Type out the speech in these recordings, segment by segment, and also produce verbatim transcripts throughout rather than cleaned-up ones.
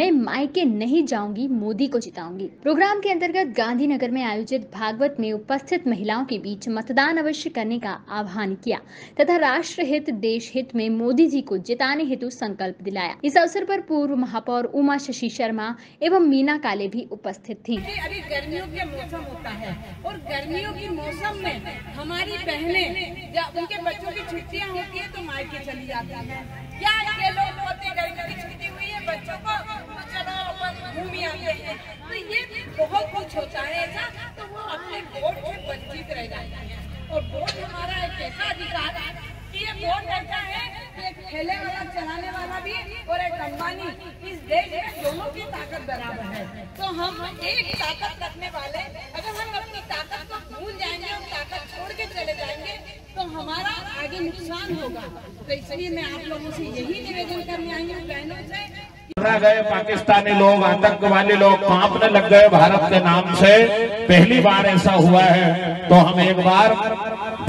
मैं मायके नहीं जाऊंगी, मोदी को जिताऊंगी। प्रोग्राम के अंतर्गत गांधीनगर में आयोजित भागवत में उपस्थित महिलाओं के बीच मतदान अवश्य करने का आह्वान किया तथा राष्ट्र हित, देश हित में मोदी जी को जिताने हेतु संकल्प दिलाया। इस अवसर पर पूर्व महापौर उमा शशि शर्मा एवं मीना काले भी उपस्थित थीं। अभी गर्मियों के मौसम होता है और गर्मियों के मौसम में हमारी बहनें जब उनके बच्चों की छुट्टियां होती है तो मायके चली जाती है। क्या ये लोग होते गर्मियों की छुट्टी हुई है बच्चों को चलाओ घूमी आते हैं, तो ये बहुत कुछ होता है ऐसा, तो वो अपने वोट से वंचित रह जाते हैं। और वोट हमारा एक ऐसा अधिकार है कि ये वोट रहता है एक ठेले वाला, चलाने वाला भी और एक अंबानी, इस देश में दोनों की ताकत बराबर है। तो हम एक ताकत रखने वाले, अगर हम अपनी ताकत को भूल जाएंगे और ताकत छोड़ के चले जाएंगे तो हमारा आगे नुकसान होगा। तो इसलिए मैं आप लोगों से यही निवेदन करने आई हूँ बहनों से, गए पाकिस्तानी लोग, आतंक वाले लोग कांपने लग गए भारत के नाम से। पहली बार ऐसा हुआ है, तो हम एक बार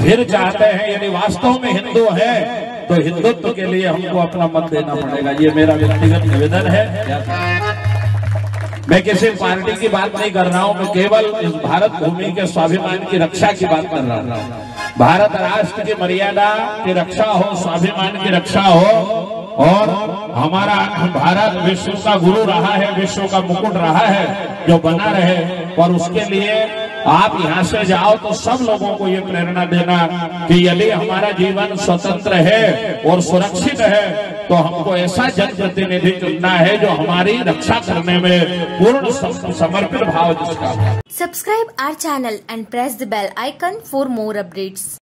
फिर चाहते हैं यदि वास्तव में हिंदू है तो हिंदुत्व के लिए हमको अपना मत देना पड़ेगा। ये मेरा व्यक्तिगत निवेदन है। मैं किसी पार्टी की बात नहीं कर रहा हूँ, मैं केवल इस भारत भूमि के स्वाभिमान की रक्षा की बात कर रहा हूँ। भारत राष्ट्र की मर्यादा की रक्षा हो, स्वाभिमान की रक्षा हो। और हमारा भारत विश्व का गुरु रहा है, विश्व का मुकुट रहा है, जो बना रहे। और उसके लिए आप यहाँ से जाओ तो सब लोगों को ये प्रेरणा देना कि यदि हमारा जीवन स्वतंत्र है और सुरक्षित है तो हमको ऐसा जनप्रतिनिधि चुनना है जो हमारी रक्षा करने में पूर्ण समर्पित भाव जिसका। Subscribe our channel and press the bell icon for more updates.